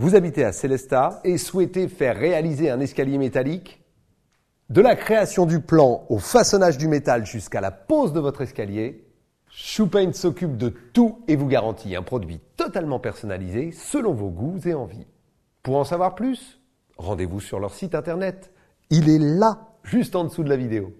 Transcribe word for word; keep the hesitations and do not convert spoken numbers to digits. Vous habitez à Celesta et souhaitez faire réaliser un escalier métallique. De la création du plan au façonnage du métal jusqu'à la pose de votre escalier, Shoupaint s'occupe de tout et vous garantit un produit totalement personnalisé selon vos goûts et envies. Pour en savoir plus, rendez-vous sur leur site internet. Il est là, juste en dessous de la vidéo.